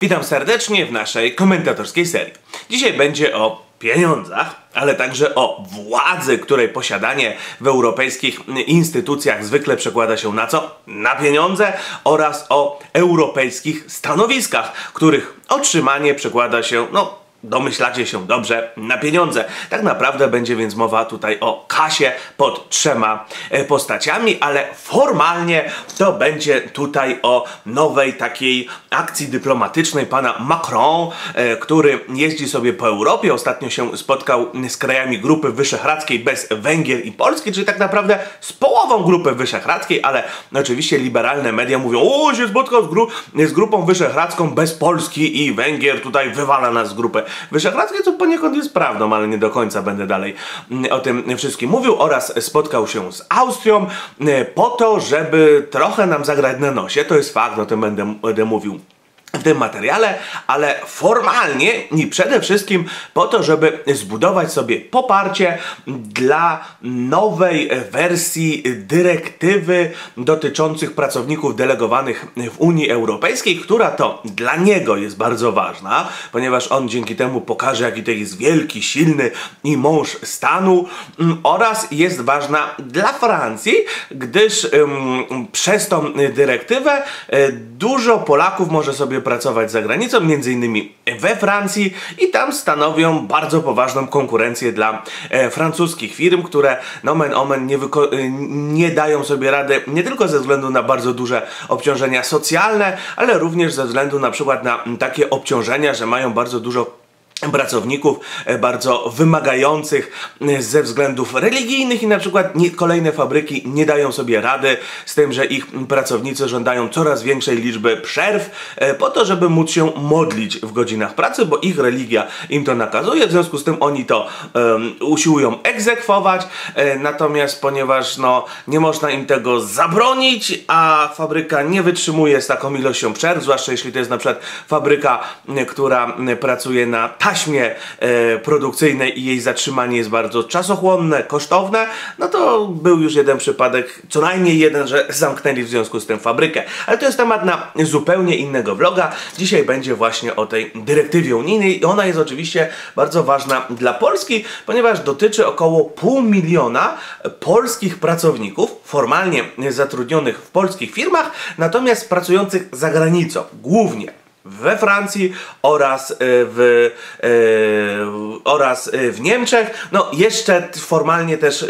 Witam serdecznie w naszej komentatorskiej serii. Dzisiaj będzie o pieniądzach, ale także o władzy, której posiadanie w europejskich instytucjach zwykle przekłada się na co? Na pieniądze, oraz o europejskich stanowiskach, których otrzymanie przekłada się, no domyślacie się dobrze, na pieniądze. Tak naprawdę będzie więc mowa tutaj o kasie pod trzema postaciami, ale formalnie to będzie tutaj o nowej takiej akcji dyplomatycznej pana Macron, który jeździ sobie po Europie. Ostatnio się spotkał z krajami Grupy Wyszehradzkiej bez Węgier i Polski, czyli tak naprawdę z połową Grupy Wyszehradzkiej, ale oczywiście liberalne media mówią: o, się spotkał z Grupą Wyszehradzką bez Polski i Węgier, tutaj wywala nas z Grupy Wyszehradzkiej, co poniekąd jest prawdą, ale nie do końca będę dalej o tym wszystkim mówił, oraz spotkał się z Austrią po to, żeby trochę nam zagrać na nosie. To jest fakt, o tym będę mówił w tym materiale, ale formalnie i przede wszystkim po to, żeby zbudować sobie poparcie dla nowej wersji dyrektywy dotyczących pracowników delegowanych w Unii Europejskiej, która to dla niego jest bardzo ważna, ponieważ on dzięki temu pokaże, jaki to jest wielki, silny i mąż stanu, oraz jest ważna dla Francji, gdyż przez tą dyrektywę dużo Polaków może sobie pracować za granicą, m.in. we Francji, i tam stanowią bardzo poważną konkurencję dla francuskich firm, które nomen omen nie dają sobie rady nie tylko ze względu na bardzo duże obciążenia socjalne, ale również ze względu na przykład na takie obciążenia, że mają bardzo dużo pracowników bardzo wymagających ze względów religijnych i na przykład kolejne fabryki nie dają sobie rady z tym, że ich pracownicy żądają coraz większej liczby przerw po to, żeby móc się modlić w godzinach pracy, bo ich religia im to nakazuje, w związku z tym oni to usiłują egzekwować, natomiast ponieważ no, nie można im tego zabronić, a fabryka nie wytrzymuje z taką ilością przerw, zwłaszcza jeśli to jest na przykład fabryka, która pracuje na taśmie produkcyjnej i jej zatrzymanie jest bardzo czasochłonne, kosztowne, no to był już jeden przypadek, co najmniej jeden, że zamknęli w związku z tym fabrykę. Ale to jest temat na zupełnie innego vloga. Dzisiaj będzie właśnie o tej dyrektywie unijnej i ona jest oczywiście bardzo ważna dla Polski, ponieważ dotyczy około 500 000 polskich pracowników, formalnie zatrudnionych w polskich firmach, natomiast pracujących za granicą, głównie we Francji oraz w Niemczech. No jeszcze formalnie też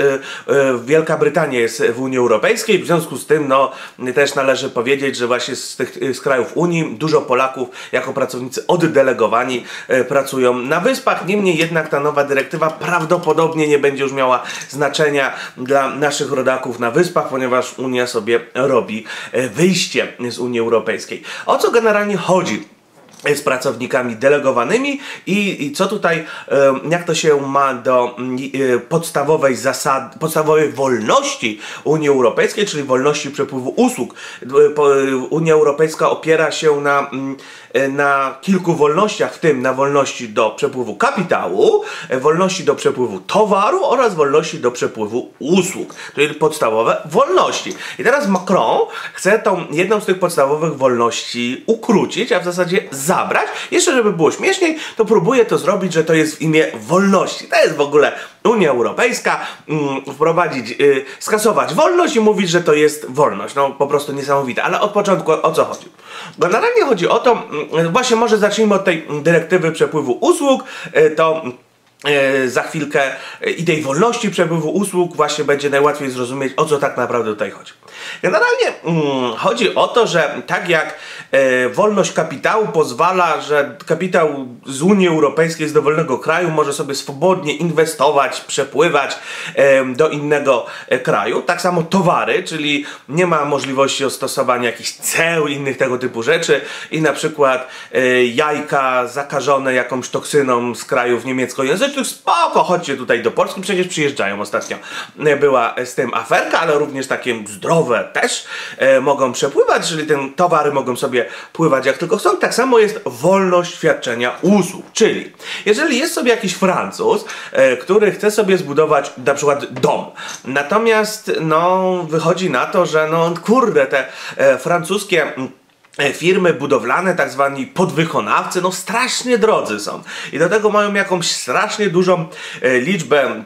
Wielka Brytania jest w Unii Europejskiej, w związku z tym no też należy powiedzieć, że właśnie z krajów Unii dużo Polaków jako pracownicy oddelegowani pracują na Wyspach. Niemniej jednak ta nowa dyrektywa prawdopodobnie nie będzie już miała znaczenia dla naszych rodaków na Wyspach, ponieważ Unia sobie robi wyjście z Unii Europejskiej. O co generalnie chodzi z pracownikami delegowanymi i co tutaj, jak to się ma do podstawowej zasady, podstawowej wolności Unii Europejskiej, czyli wolności przepływu usług. Unia Europejska opiera się na kilku wolnościach, w tym na wolności do przepływu kapitału, wolności do przepływu towaru oraz wolności do przepływu usług, czyli podstawowe wolności. I teraz Macron chce tą jedną z tych podstawowych wolności ukrócić, a w zasadzie zabrać. Jeszcze żeby było śmieszniej, to próbuje to zrobić, że to jest w imię wolności. To jest w ogóle Unia Europejska, wprowadzić, skasować wolność i mówić, że to jest wolność. No po prostu niesamowite. Ale od początku o co chodzi? Generalnie chodzi o to, właśnie może zacznijmy od tej dyrektywy przepływu usług, to za chwilkę i tej wolności przepływu usług właśnie będzie najłatwiej zrozumieć, o co tak naprawdę tutaj chodzi. Generalnie chodzi o to, że tak jak wolność kapitału pozwala, że kapitał z Unii Europejskiej, z dowolnego kraju może sobie swobodnie inwestować, przepływać do innego kraju. Tak samo towary, czyli nie ma możliwości stosowania jakichś ceł, innych tego typu rzeczy i na przykład jajka zakażone jakąś toksyną z krajów niemieckojęzycznych, spoko, chodźcie tutaj do Polski, przecież przyjeżdżają ostatnio. Była z tym aferka, ale również takie zdrowe też mogą przepływać, czyli te towary mogą sobie pływać jak tylko chcą. Tak samo jest wolność świadczenia usług, czyli jeżeli jest sobie jakiś Francuz, który chce sobie zbudować na przykład dom, natomiast no wychodzi na to, że no kurde, te francuskie firmy budowlane, tak zwani podwykonawcy, no strasznie drodzy są. I do tego mają jakąś strasznie dużą liczbę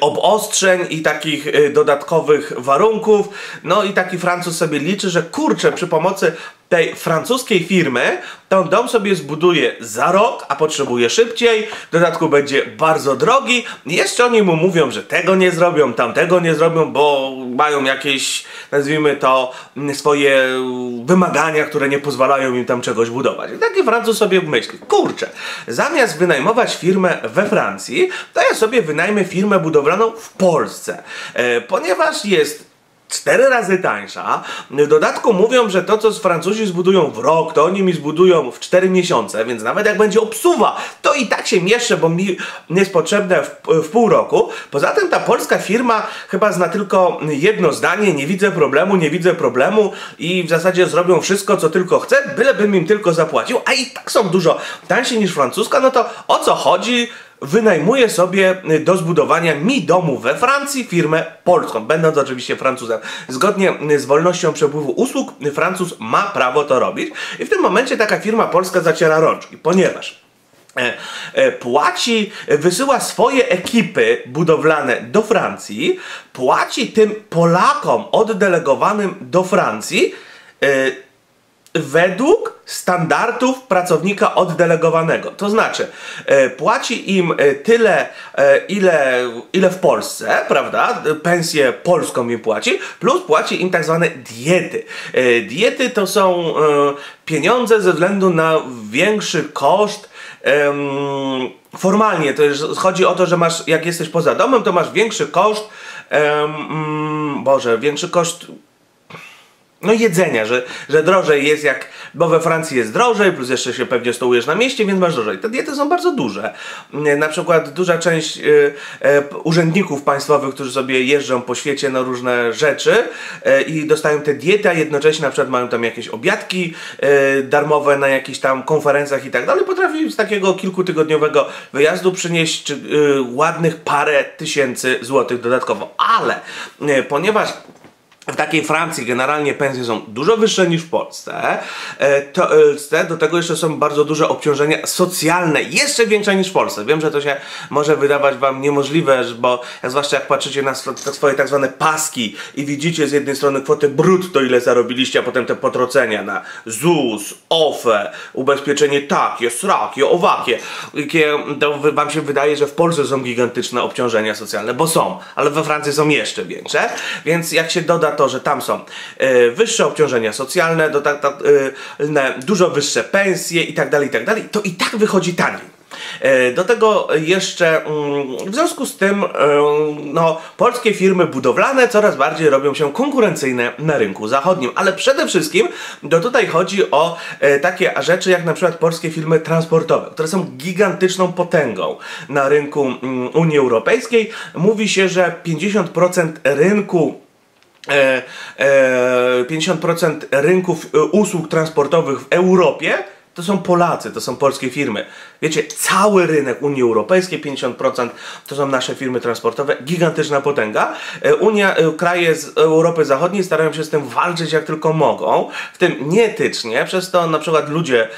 obostrzeń i takich dodatkowych warunków. No i taki Francuz sobie liczy, że kurczę, przy pomocy tej francuskiej firmy ten dom sobie zbuduje za rok, a potrzebuje szybciej, w dodatku będzie bardzo drogi. Jeszcze oni mu mówią, że tego nie zrobią, tamtego nie zrobią, bo mają jakieś, nazwijmy to, swoje wymagania, które nie pozwalają im tam czegoś budować. I taki Francuz sobie myśli, kurczę, zamiast wynajmować firmę we Francji, to ja sobie wynajmę firmę budowlaną w Polsce, ponieważ jest 4 razy tańsza. W dodatku mówią, że to, co Francuzi zbudują w rok, to oni mi zbudują w 4 miesiące, więc nawet jak będzie obsuwa, to i tak się mieszczę, bo mi jest potrzebne w pół roku. Poza tym ta polska firma chyba zna tylko jedno zdanie: nie widzę problemu, nie widzę problemu, i w zasadzie zrobią wszystko, co tylko chcę, bylebym im tylko zapłacił, a i tak są dużo tańsze niż francuska. No to o co chodzi? Wynajmuję sobie do zbudowania mi domu we Francji firmę polską, będąc oczywiście Francuzem. Zgodnie z wolnością przepływu usług Francuz ma prawo to robić i w tym momencie taka firma polska zaciera rączki, ponieważ wysyła swoje ekipy budowlane do Francji, płaci tym Polakom oddelegowanym do Francji według standardów pracownika oddelegowanego. To znaczy, płaci im tyle, ile w Polsce, prawda? Pensję polską im płaci, plus płaci im tak zwane diety. Diety to są pieniądze ze względu na większy koszt. Formalnie to jest, chodzi o to, że masz, jak jesteś poza domem, to masz większy koszt. Większy koszt. No jedzenia, że drożej jest, jak, bo we Francji jest drożej, plus jeszcze się pewnie stołujesz na mieście, więc masz drożej. Te diety są bardzo duże. Na przykład duża część urzędników państwowych, którzy sobie jeżdżą po świecie na różne rzeczy i dostają te diety, a jednocześnie na przykład mają tam jakieś obiadki darmowe na jakichś tam konferencjach i tak dalej, potrafi z takiego kilkutygodniowego wyjazdu przynieść ładnych parę tysięcy złotych dodatkowo. Ale ponieważ w takiej Francji generalnie pensje są dużo wyższe niż w Polsce, to do tego jeszcze są bardzo duże obciążenia socjalne, jeszcze większe niż w Polsce. Wiem, że to się może wydawać wam niemożliwe, bo zwłaszcza jak patrzycie na swoje tak zwane paski i widzicie z jednej strony kwotę brutto, ile zarobiliście, a potem te potrocenia na ZUS, OFE, ubezpieczenie takie, srakie, owakie, to wam się wydaje, że w Polsce są gigantyczne obciążenia socjalne, bo są, ale we Francji są jeszcze większe, więc jak się doda to, że tam są wyższe obciążenia socjalne, dużo wyższe pensje i tak dalej, to i tak wychodzi taniej. Do tego jeszcze w związku z tym polskie firmy budowlane coraz bardziej robią się konkurencyjne na rynku zachodnim, ale przede wszystkim tutaj chodzi o takie rzeczy jak na przykład polskie firmy transportowe, które są gigantyczną potęgą na rynku Unii Europejskiej. Mówi się, że 50% rynku 50% rynków usług transportowych w Europie to są Polacy, to są polskie firmy. Wiecie, cały rynek Unii Europejskiej, 50% to są nasze firmy transportowe, gigantyczna potęga. Kraje z Europy Zachodniej starają się z tym walczyć jak tylko mogą, w tym nieetycznie, przez to na przykład ludzie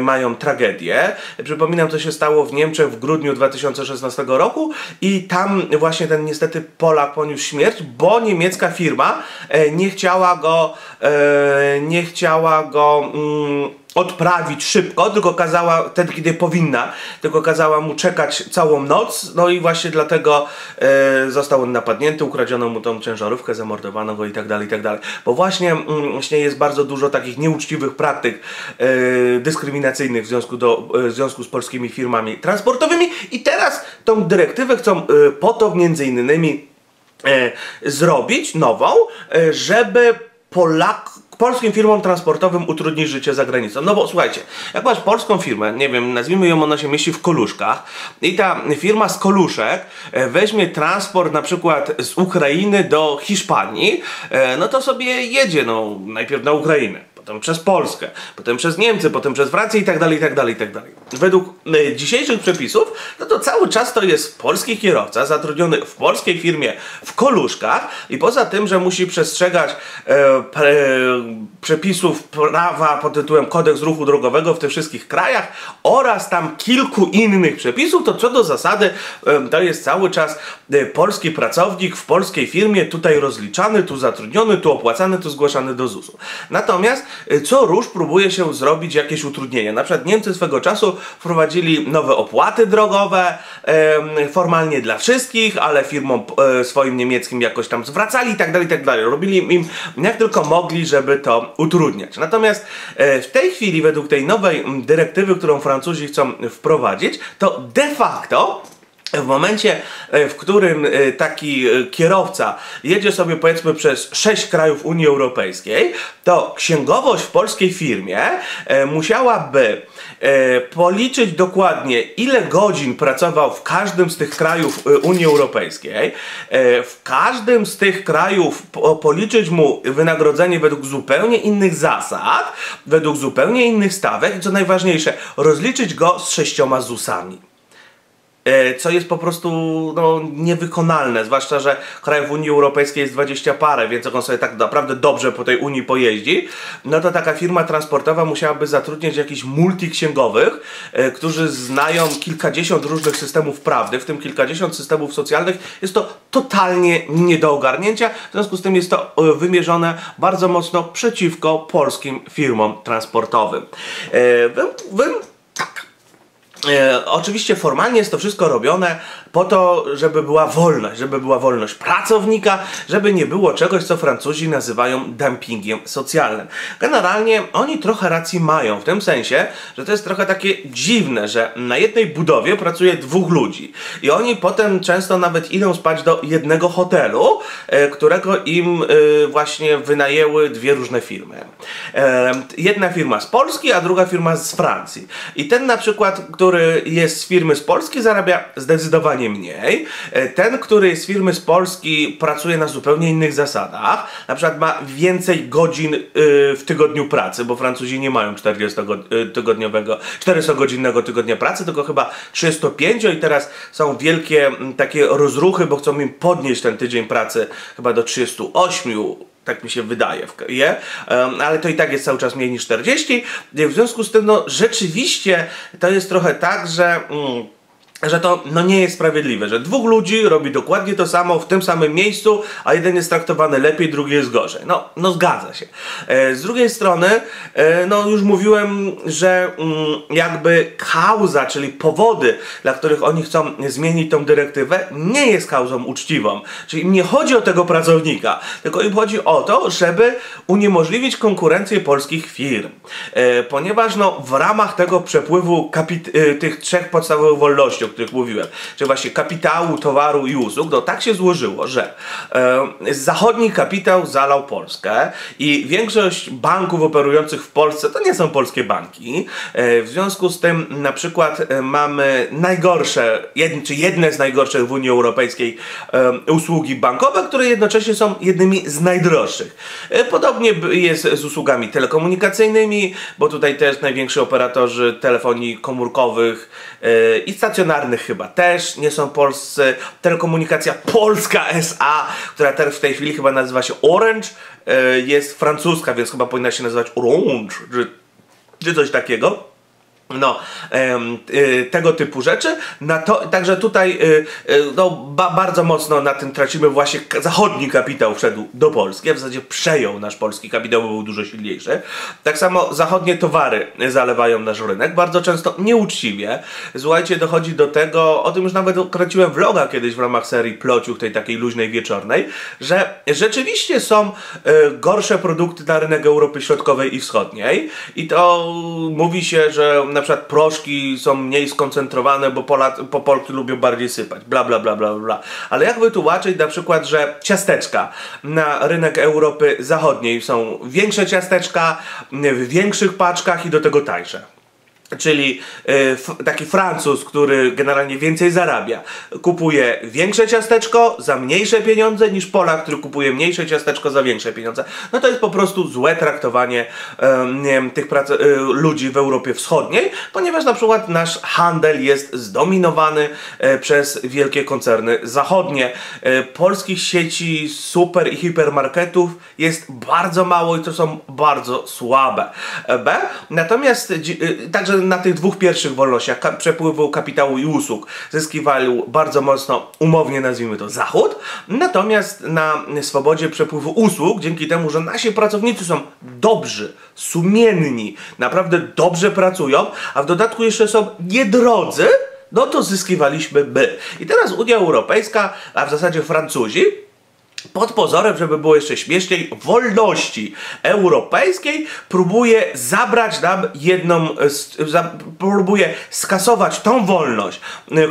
mają tragedię. Przypominam, co się stało w Niemczech w grudniu 2016 roku i tam właśnie ten niestety Polak poniósł śmierć, bo niemiecka firma nie chciała go odprawić szybko, tylko kazała wtedy, kiedy powinna, tylko kazała mu czekać całą noc, no i właśnie dlatego został on napadnięty, ukradziono mu tą ciężarówkę, zamordowano go i tak dalej, bo właśnie jest bardzo dużo takich nieuczciwych praktyk dyskryminacyjnych w związku z polskimi firmami transportowymi i teraz tą dyrektywę chcą po to między innymi zrobić nową, żeby polskim firmom transportowym utrudnić życie za granicą. No bo słuchajcie, jak masz polską firmę, nie wiem, nazwijmy ją, ona się mieści w Koluszkach i ta firma z Koluszek weźmie transport na przykład z Ukrainy do Hiszpanii, no to sobie jedzie, no najpierw na Ukrainę, potem przez Polskę, potem przez Niemcy, potem przez Francję i tak dalej, i tak dalej, i tak dalej. według dzisiejszych przepisów, no to cały czas to jest polski kierowca zatrudniony w polskiej firmie w Koluszkach i poza tym, że musi przestrzegać przepisów prawa pod tytułem Kodeks Ruchu Drogowego w tych wszystkich krajach oraz tam kilku innych przepisów, to co do zasady to jest cały czas polski pracownik w polskiej firmie, tutaj rozliczany, tu zatrudniony, tu opłacany, tu zgłaszany do ZUS-u. Natomiast co rusz próbuje się zrobić jakieś utrudnienie. Na przykład Niemcy swego czasu wprowadzili nowe opłaty drogowe, formalnie dla wszystkich, ale firmom swoim niemieckim jakoś tam zwracali i tak dalej, i tak dalej. Robili im jak tylko mogli, żeby to utrudniać. Natomiast w tej chwili według tej nowej dyrektywy, którą Francuzi chcą wprowadzić, to de facto w momencie, w którym taki kierowca jedzie sobie powiedzmy przez 6 krajów Unii Europejskiej, to księgowość w polskiej firmie musiałaby policzyć dokładnie, ile godzin pracował w każdym z tych krajów Unii Europejskiej, w każdym z tych krajów policzyć mu wynagrodzenie według zupełnie innych zasad, według zupełnie innych stawek i co najważniejsze, rozliczyć go z 6 ZUS-ami. Co jest po prostu no, niewykonalne, zwłaszcza, że krajów Unii Europejskiej jest 20 parę, więc jak on sobie tak naprawdę dobrze po tej Unii pojeździ, no to taka firma transportowa musiałaby zatrudniać jakichś multiksięgowych, którzy znają kilkadziesiąt różnych systemów prawdy, w tym kilkadziesiąt systemów socjalnych. Jest to totalnie nie do ogarnięcia, w związku z tym jest to wymierzone bardzo mocno przeciwko polskim firmom transportowym. Oczywiście formalnie jest to wszystko robione po to, żeby była wolność pracownika, żeby nie było czegoś, co Francuzi nazywają dumpingiem socjalnym. Generalnie oni trochę racji mają, w tym sensie, że to jest trochę takie dziwne, że na jednej budowie pracuje 2 ludzi i oni potem często nawet idą spać do jednego hotelu, którego im właśnie wynajęły 2 różne firmy. Jedna firma z Polski, a druga firma z Francji. I ten na przykład, który jest z firmy z Polski, zarabia zdecydowanie mniej. Ten, który jest z firmy z Polski, pracuje na zupełnie innych zasadach. Na przykład ma więcej godzin w tygodniu pracy, bo Francuzi nie mają 400-godzinnego tygodnia pracy, tylko chyba 35 i teraz są wielkie takie rozruchy, bo chcą im podnieść ten tydzień pracy chyba do 38. Tak mi się wydaje, ale to i tak jest cały czas mniej niż 40. W związku z tym, no rzeczywiście to jest trochę tak, że to no, nie jest sprawiedliwe, że 2 ludzi robi dokładnie to samo w tym samym miejscu, a jeden jest traktowany lepiej, drugi jest gorzej. No zgadza się. Z drugiej strony, no już mówiłem, że jakby kauza, czyli powody, dla których oni chcą zmienić tą dyrektywę, nie jest kauzą uczciwą. Czyli im nie chodzi o tego pracownika, tylko im chodzi o to, żeby uniemożliwić konkurencję polskich firm. Ponieważ no, w ramach tego przepływu tych 3 podstawowych wolności, o których mówiłem, czy właśnie kapitału, towaru i usług, no tak się złożyło, że zachodni kapitał zalał Polskę i większość banków operujących w Polsce to nie są polskie banki. W związku z tym na przykład mamy najgorsze, jedne z najgorszych w Unii Europejskiej usługi bankowe, które jednocześnie są jednymi z najdroższych. Podobnie jest z usługami telekomunikacyjnymi, bo tutaj też najwięksi operatorzy telefonii komórkowych i stacjonarnych chyba też nie są polscy. Telekomunikacja Polska S.A., która teraz w tej chwili chyba nazywa się Orange, jest francuska, więc chyba powinna się nazywać Orange, czy coś takiego. No, tego typu rzeczy. Także tutaj no, bardzo mocno na tym tracimy. Właśnie zachodni kapitał wszedł do Polski, a w zasadzie przejął nasz polski kapitał, bo był dużo silniejszy. Tak samo zachodnie towary zalewają nasz rynek, bardzo często nieuczciwie. Słuchajcie, dochodzi do tego, o tym już nawet kręciłem vloga kiedyś w ramach serii Plociuch, tej takiej luźnej wieczornej, że rzeczywiście są gorsze produkty na rynek Europy Środkowej i Wschodniej i to mówi się, że na przykład proszki są mniej skoncentrowane, bo Polki lubią bardziej sypać, bla bla bla bla bla. Ale jak wytłumaczyć na przykład, że ciasteczka na rynek Europy Zachodniej są większe ciasteczka w większych paczkach i do tego tańsze? Czyli taki Francuz, który generalnie więcej zarabia, kupuje większe ciasteczko za mniejsze pieniądze niż Polak, który kupuje mniejsze ciasteczko za większe pieniądze. No to jest po prostu złe traktowanie tych ludzi w Europie Wschodniej, ponieważ na przykład nasz handel jest zdominowany przez wielkie koncerny zachodnie. Polskich sieci super i hipermarketów jest bardzo mało i to są bardzo słabe. Natomiast także na tych dwóch pierwszych wolnościach, przepływu kapitału i usług, zyskiwał bardzo mocno, umownie nazwijmy to, Zachód, natomiast na swobodzie przepływu usług, dzięki temu, że nasi pracownicy są dobrzy, sumienni, naprawdę dobrze pracują, a w dodatku jeszcze są niedrodzy, no to zyskiwaliśmy my. I teraz Unia Europejska, a w zasadzie Francuzi, pod pozorem, żeby było jeszcze śmieszniej, wolności europejskiej próbuje zabrać nam jedną, próbuje skasować tą wolność,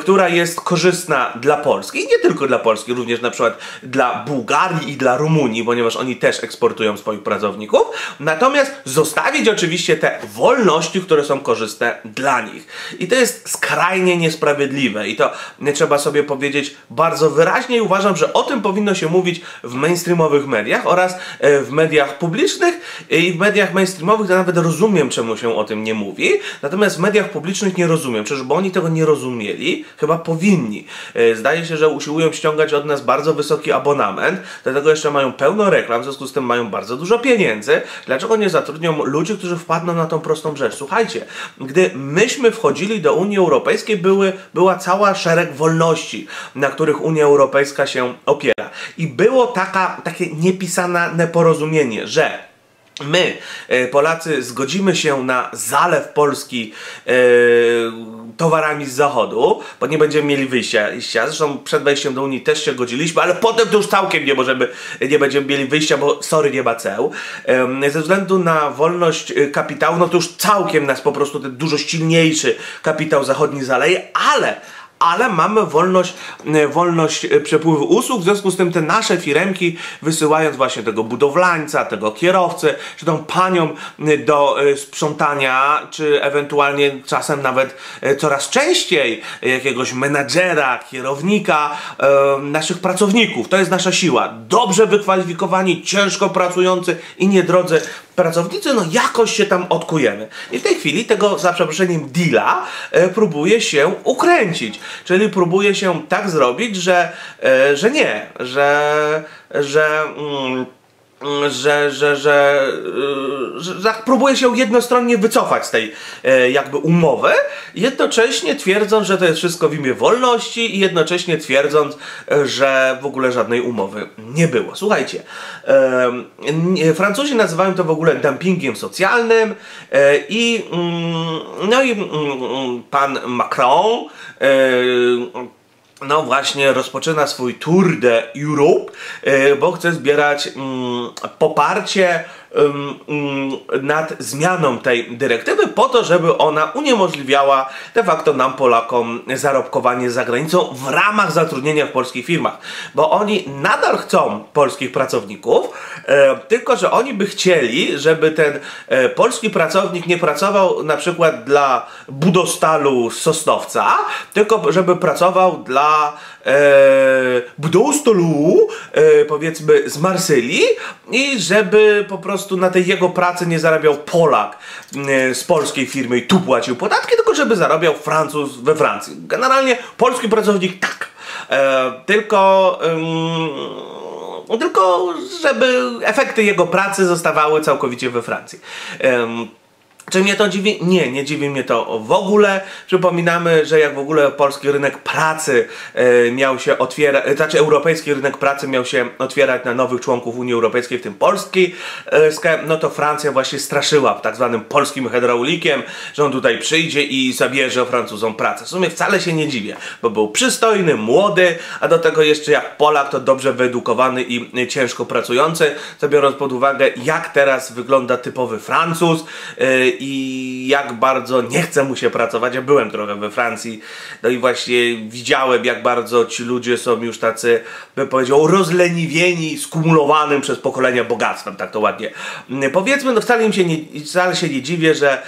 która jest korzystna dla Polski i nie tylko dla Polski, również na przykład dla Bułgarii i dla Rumunii, ponieważ oni też eksportują swoich pracowników, natomiast zostawić oczywiście te wolności, które są korzystne dla nich. I to jest skrajnie niesprawiedliwe i to trzeba sobie powiedzieć bardzo wyraźnie i uważam, że o tym powinno się mówić w mainstreamowych mediach oraz w mediach publicznych i w mediach mainstreamowych to nawet rozumiem, czemu się o tym nie mówi, natomiast w mediach publicznych nie rozumiem, bo oni tego nie rozumieli, chyba powinni. Zdaje się, że usiłują ściągać od nas bardzo wysoki abonament, dlatego jeszcze mają pełno reklam, w związku z tym mają bardzo dużo pieniędzy. Dlaczego nie zatrudnią ludzi, którzy wpadną na tą prostą rzecz? Słuchajcie, gdy myśmy wchodzili do Unii Europejskiej, była cała szereg wolności, na których Unia Europejska się opiera. I było takie niepisane porozumienie, że my, Polacy, zgodzimy się na zalew Polski towarami z Zachodu, bo nie będziemy mieli wyjścia. Zresztą przed wejściem do Unii też się godziliśmy, ale potem to już całkiem nie będziemy mieli wyjścia, bo sorry, nie ma ceł. Ze względu na wolność kapitału, no to już całkiem nas po prostu ten dużo silniejszy kapitał zachodni zaleje, ale mamy wolność przepływu usług, w związku z tym te nasze firemki, wysyłając właśnie tego budowlańca, tego kierowcę, czy tą panią do sprzątania, czy ewentualnie czasem nawet coraz częściej jakiegoś menadżera, kierownika, naszych pracowników. To jest nasza siła. Dobrze wykwalifikowani, ciężko pracujący i niedrodzy pracownicy, no jakoś się tam odkujemy. I w tej chwili tego, za przeproszeniem, deala próbuje się ukręcić. Czyli próbuje się tak zrobić, że próbuje się jednostronnie wycofać z tej jakby umowy, jednocześnie twierdząc, że to jest wszystko w imię wolności i jednocześnie twierdząc, że w ogóle żadnej umowy nie było. Słuchajcie, Francuzi nazywają to w ogóle dumpingiem socjalnym i pan Macron no właśnie rozpoczyna swój tour de Europe, bo chce zbierać poparcie nad zmianą tej dyrektywy po to, żeby ona uniemożliwiała de facto nam, Polakom, zarobkowanie za granicą w ramach zatrudnienia w polskich firmach. Bo oni nadal chcą polskich pracowników, tylko że oni by chcieli, żeby ten polski pracownik nie pracował na przykład dla Budostalu z Sosnowca, tylko żeby pracował dla Budostolu, powiedzmy, z Marsylii i żeby po prostu na tej jego pracy nie zarabiał Polak z polskiej firmy i tu płacił podatki, tylko żeby zarabiał Francuz we Francji. Generalnie polski pracownik tak, tylko żeby efekty jego pracy zostawały całkowicie we Francji. Czy mnie to dziwi? Nie, nie dziwi mnie to w ogóle. Przypominamy, że jak w ogóle polski rynek pracy miał się otwierać, znaczy europejski rynek pracy miał się otwierać na nowych członków Unii Europejskiej, w tym Polski, no to Francja właśnie straszyła tak zwanym polskim hydraulikiem, że on tutaj przyjdzie i zabierze Francuzom pracę. W sumie wcale się nie dziwię, bo był przystojny, młody, a do tego jeszcze jak Polak to dobrze wyedukowany i ciężko pracujący, to biorąc pod uwagę, jak teraz wygląda typowy Francuz i jak bardzo nie chce mu się pracować. Ja byłem trochę we Francji, no i właśnie widziałem, jak bardzo ci ludzie są już tacy, bym powiedział, rozleniwieni, skumulowanym przez pokolenia bogactwem, tak to ładnie powiedzmy. No wcale się nie dziwię, że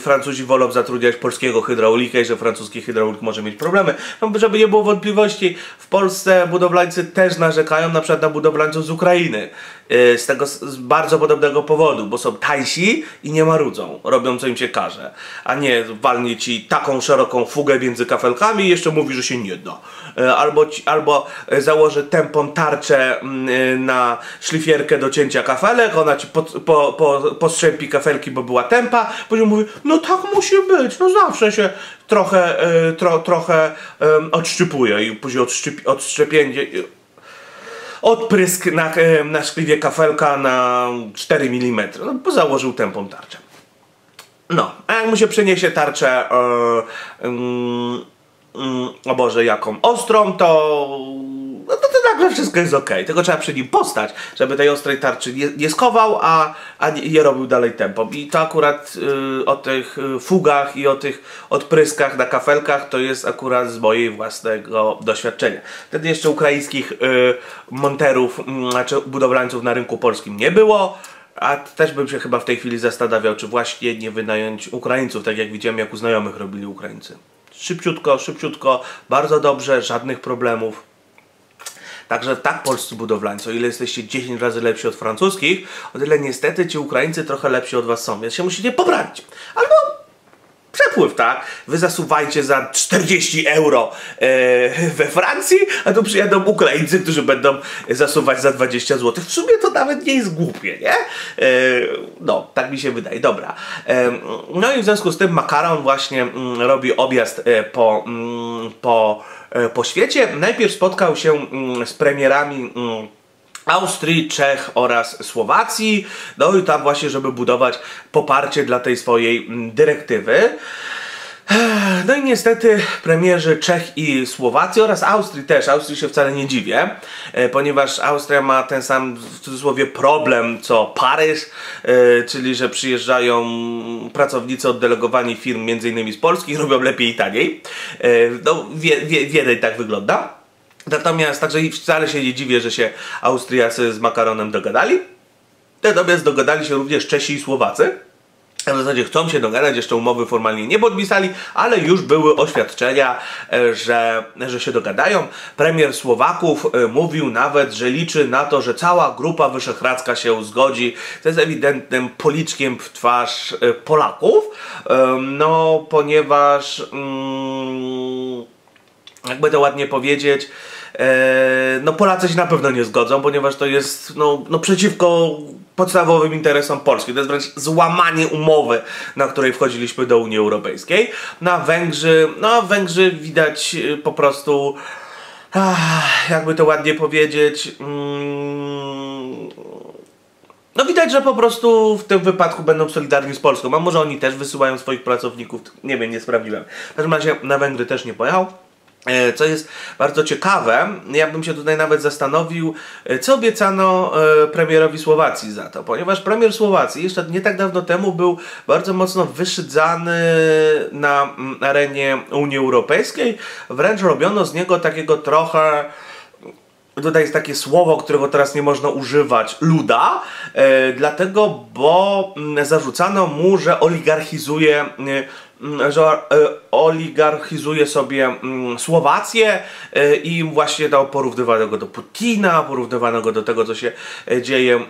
Francuzi wolą zatrudniać polskiego hydraulika i że francuski hydraulik może mieć problemy. No, żeby nie było wątpliwości, w Polsce budowlańcy też narzekają na przykład na budowlańców z Ukrainy. Z bardzo podobnego powodu, bo są tajsi i nie marudzą, robią co im się każe, a nie walnie ci taką szeroką fugę między kafelkami i jeszcze mówi, że się nie da. Albo założy tępą tarczę na szlifierkę do cięcia kafelek, ona ci postrzępi kafelki, bo była tępa, później mówi, no tak musi być, no zawsze się trochę odszczypuje i później odszczepienie... Odprysk na szkliwie kafelka na 4 mm, no, bo założył tępą tarczę. No, a jak mu się przeniesie tarczę, o Boże, jaką ostrą, to... No to nagle wszystko jest okej, tylko trzeba przy nim postać, żeby tej ostrej tarczy nie skował, a nie robił dalej tempo. I to akurat o tych fugach i o tych odpryskach na kafelkach to jest akurat z mojego własnego doświadczenia. Wtedy jeszcze ukraińskich monterów, znaczy budowlańców na rynku polskim nie było. A też bym się chyba w tej chwili zastanawiał, czy właśnie nie wynająć Ukraińców, tak jak widziałem, jak u znajomych robili Ukraińcy. Szybciutko, szybciutko, bardzo dobrze, żadnych problemów. Także tak, polscy budowlańcy, o ile jesteście 10 razy lepsi od francuskich, o tyle niestety ci Ukraińcy trochę lepsi od was są, więc się musicie poprawić. Albo przepływ, tak? Wy zasuwajcie za 40 euro we Francji, a tu przyjadą Ukraińcy, którzy będą zasuwać za 20 zł. W sumie to nawet nie jest głupie, nie? No, tak mi się wydaje. Dobra. No i w związku z tym Macron właśnie robi objazd po świecie. Najpierw spotkał się z premierami Austrii, Czech oraz Słowacji, no i tam właśnie, żeby budować poparcie dla tej swojej dyrektywy. No i niestety premierzy Czech i Słowacji oraz Austrii też, Austrii się wcale nie dziwię, ponieważ Austria ma ten sam w cudzysłowie problem co Paryż, czyli że przyjeżdżają pracownicy oddelegowani firm m.in. z Polski i robią lepiej i taniej. No w jednej tak wygląda. Natomiast także wcale się nie dziwię, że się Austriacy z Macaronem dogadali. Natomiast dogadali się również Czesi i Słowacy. W zasadzie chcą się dogadać, jeszcze umowy formalnie nie podpisali, ale już były oświadczenia, że się dogadają. Premier Słowaków mówił nawet, że liczy na to, że cała Grupa Wyszehradzka się zgodzi. To jest ewidentnym policzkiem w twarz Polaków, no ponieważ... jakby to ładnie powiedzieć, no Polacy się na pewno nie zgodzą, ponieważ to jest no przeciwko podstawowym interesom Polski. To jest wręcz złamanie umowy, na której wchodziliśmy do Unii Europejskiej. Na Węgrzy, no Węgrzy widać po prostu, jakby to ładnie powiedzieć, no widać, że po prostu w tym wypadku będą solidarni z Polską. A może oni też wysyłają swoich pracowników, nie wiem, nie sprawdziłem. W każdym razie na Węgry też nie pojechał. Co jest bardzo ciekawe, ja bym się tutaj nawet zastanowił, co obiecano premierowi Słowacji za to, ponieważ premier Słowacji jeszcze nie tak dawno temu był bardzo mocno wyszydzany na arenie Unii Europejskiej, wręcz robiono z niego takiego trochę... Tutaj jest takie słowo, którego teraz nie można używać, luda, dlatego, bo zarzucano mu, że oligarchizuje, sobie Słowację i właśnie porównywano go do Putina, porównywano go do tego, co się dzieje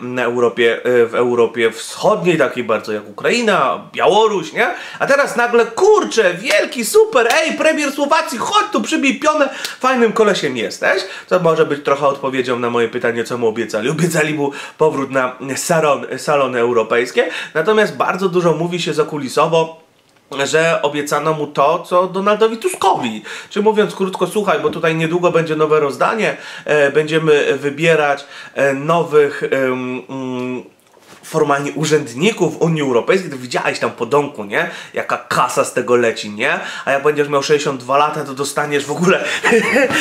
w Europie Wschodniej, takiej bardzo jak Ukraina, Białoruś, nie? A teraz nagle, kurczę, wielki, super, ej, premier Słowacji, chodź tu, przybij pionę, fajnym kolesiem jesteś. To może być trochę odpowiedzią na moje pytanie, co mu obiecali. Obiecali mu powrót na salony europejskie, natomiast bardzo dużo mówi się zakulisowo, że obiecano mu to, co Donaldowi Tuskowi. Czyli mówiąc krótko, słuchaj, bo tutaj niedługo będzie nowe rozdanie, będziemy wybierać nowych... formalnie urzędników Unii Europejskiej, to widziałeś tam po domku, nie? Jaka kasa z tego leci, nie? A jak będziesz miał 62 lata, to dostaniesz w ogóle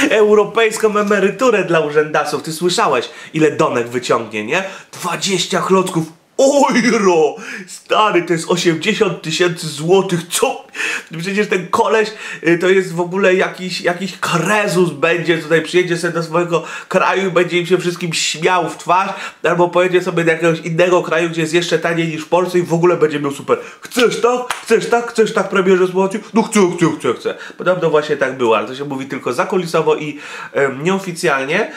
europejską emeryturę dla urzędasów. Ty słyszałeś, ile Donek wyciągnie, nie? 20 klocków Ojro! Stary, to jest 80 000 złotych, co? Przecież ten koleś to jest w ogóle jakiś krezus będzie tutaj, przyjedzie sobie do swojego kraju i będzie im się wszystkim śmiał w twarz, albo pojedzie sobie do jakiegoś innego kraju, gdzie jest jeszcze taniej niż w Polsce i w ogóle będzie miał super. Chcesz tak? Chcesz tak? Chcesz tak, premierze Słowacji? No chcę. Podobno właśnie tak było, ale to się mówi tylko zakulisowo i nieoficjalnie.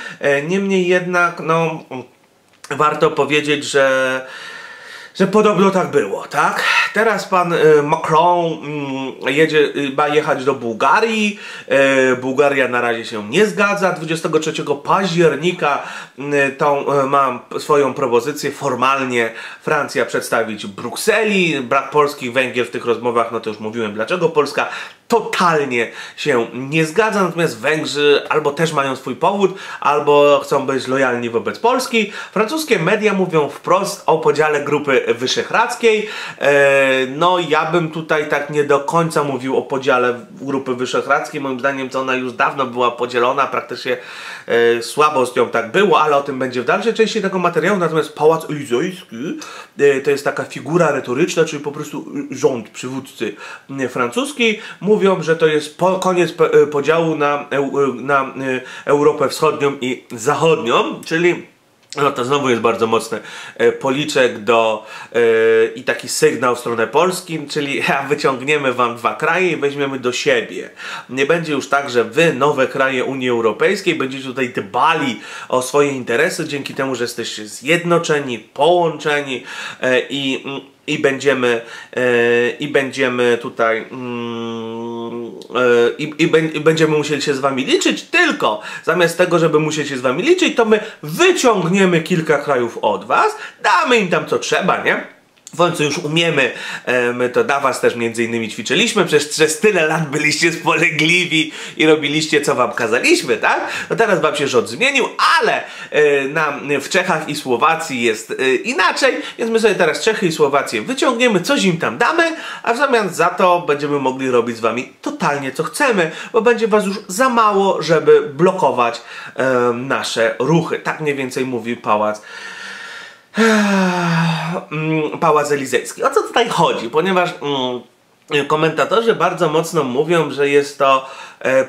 Niemniej jednak, no... warto powiedzieć, że podobno tak było, tak? Teraz pan Macron ma jechać do Bułgarii. Bułgaria na razie się nie zgadza. 23 października mam swoją propozycję formalnie Francja przedstawić w Brukseli. Brak Polski, Węgier w tych rozmowach, no to już mówiłem dlaczego. Polska totalnie się nie zgadza, natomiast Węgrzy albo też mają swój powód, albo chcą być lojalni wobec Polski. Francuskie media mówią wprost o podziale Grupy Wyszehradzkiej. No ja bym tutaj tak nie do końca mówił o podziale Grupy Wyszehradzkiej. Moim zdaniem to ona już dawno była podzielona, praktycznie słabo z nią tak było, ale o tym będzie w dalszej części tego materiału. Natomiast Pałac Elizejski to jest taka figura retoryczna, czyli po prostu rząd, przywódcy francuski. Mówią, że to jest koniec podziału na Europę Wschodnią i Zachodnią, czyli no to znowu jest bardzo mocny policzek i taki sygnał w stronę Polski, czyli wyciągniemy wam dwa kraje i weźmiemy do siebie. Nie będzie już tak, że wy, nowe kraje Unii Europejskiej, będziecie tutaj dbali o swoje interesy dzięki temu, że jesteście zjednoczeni, połączeni będziemy musieli się z wami liczyć, tylko zamiast tego, żeby musieli się z wami liczyć, to my wyciągniemy kilka krajów od was, damy im tam co trzeba, nie? W końcu już umiemy, my to dla was też między innymi ćwiczyliśmy, przecież przez tyle lat byliście spolegliwi i robiliście co wam kazaliśmy, tak? No teraz wam się rząd zmienił, ale w Czechach i Słowacji jest inaczej, więc my sobie teraz Czechy i Słowację wyciągniemy, coś im tam damy, a w zamian za to będziemy mogli robić z wami totalnie co chcemy, bo będzie was już za mało, żeby blokować nasze ruchy. Tak mniej więcej mówi Pałac Elizejski. O co tutaj chodzi? Ponieważ komentatorzy bardzo mocno mówią, że jest to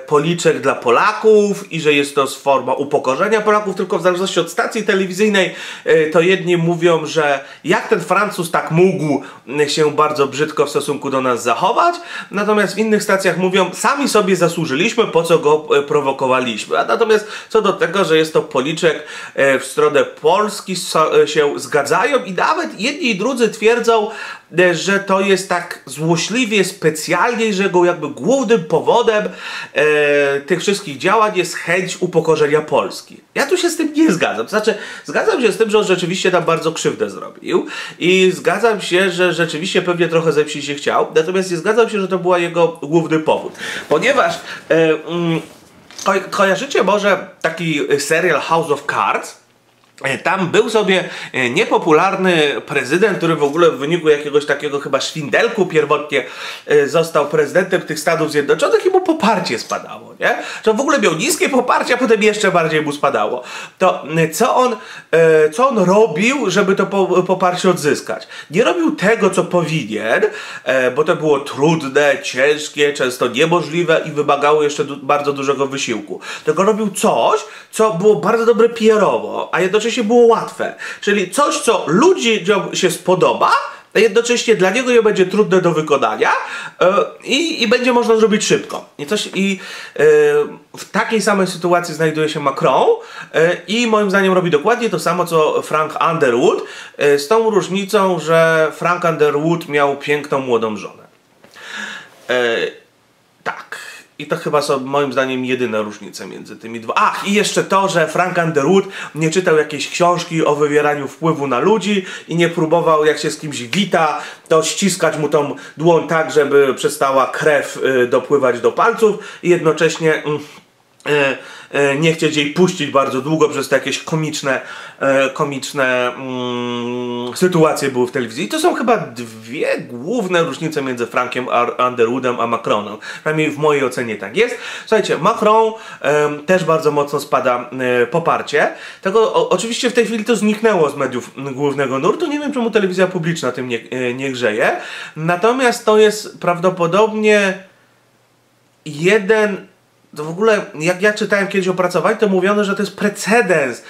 policzek dla Polaków i że jest to forma upokorzenia Polaków, tylko w zależności od stacji telewizyjnej to jedni mówią, że jak ten Francuz tak mógł się bardzo brzydko w stosunku do nas zachować, natomiast w innych stacjach mówią, sami sobie zasłużyliśmy, po co go prowokowaliśmy. A natomiast co do tego, że jest to policzek w stronę Polski, się zgadzają i nawet jedni i drudzy twierdzą, że to jest tak złośliwie, specjalnie, że go jakby głównym powodem tych wszystkich działań jest chęć upokorzenia Polski. Ja tu się z tym nie zgadzam. Znaczy, zgadzam się z tym, że on rzeczywiście tam bardzo krzywdę zrobił i zgadzam się, że rzeczywiście pewnie trochę zemścić się chciał, natomiast nie zgadzam się, że to była jego główny powód. Ponieważ kojarzycie może taki serial House of Cards? Tam był sobie niepopularny prezydent, który w ogóle w wyniku jakiegoś takiego chyba szwindelku pierwotnie został prezydentem tych Stanów Zjednoczonych i mu poparcie spadało, nie? Że on w ogóle miał niskie poparcie, a potem jeszcze bardziej mu spadało. To co on robił, żeby to poparcie odzyskać? Nie robił tego, co powinien, bo to było trudne, ciężkie, często niemożliwe i wymagało jeszcze bardzo dużego wysiłku. Tylko robił coś, co było bardzo dobre PR-owo, a jednocześnie było łatwe. Czyli coś, co ludziom się spodoba, a jednocześnie dla niego nie będzie trudne do wykonania i będzie można zrobić szybko. W takiej samej sytuacji znajduje się Macron i moim zdaniem robi dokładnie to samo, co Frank Underwood, z tą różnicą, że Frank Underwood miał piękną, młodą żonę. Tak. I to chyba są moim zdaniem jedyna różnica między tymi dwoma. Ach, i jeszcze to, że Frank Underwood nie czytał jakiejś książki o wywieraniu wpływu na ludzi i nie próbował, jak się z kimś wita, to ściskać mu tą dłoń tak, żeby przestała krew dopływać do palców i jednocześnie nie chcieć jej puścić bardzo długo, przez to jakieś komiczne sytuacje były w telewizji. I to są chyba dwie główne różnice między Frankiem Underwoodem a Macronem. Przynajmniej w mojej ocenie tak jest. Słuchajcie, Macron też bardzo mocno spada poparcie. Tego oczywiście w tej chwili to zniknęło z mediów głównego nurtu. Nie wiem, czemu telewizja publiczna tym nie grzeje. Natomiast to jest prawdopodobnie jeden... To w ogóle, jak ja czytałem kiedyś opracowań, to mówiono, że to jest precedens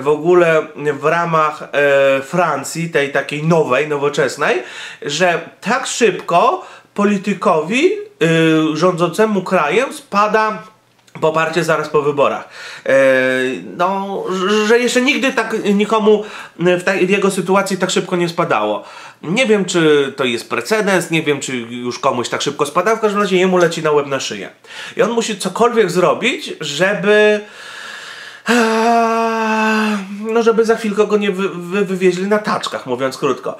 w ogóle w ramach Francji, tej takiej nowej, nowoczesnej, że tak szybko politykowi rządzącemu krajem spada poparcie zaraz po wyborach. No, że jeszcze nigdy tak nikomu w jego sytuacji tak szybko nie spadało. Nie wiem, czy to jest precedens, nie wiem, czy już komuś tak szybko spada, w każdym razie jemu leci na łeb, na szyję. I on musi cokolwiek zrobić, żeby... No, żeby za chwilkę go nie wywieźli na taczkach, mówiąc krótko.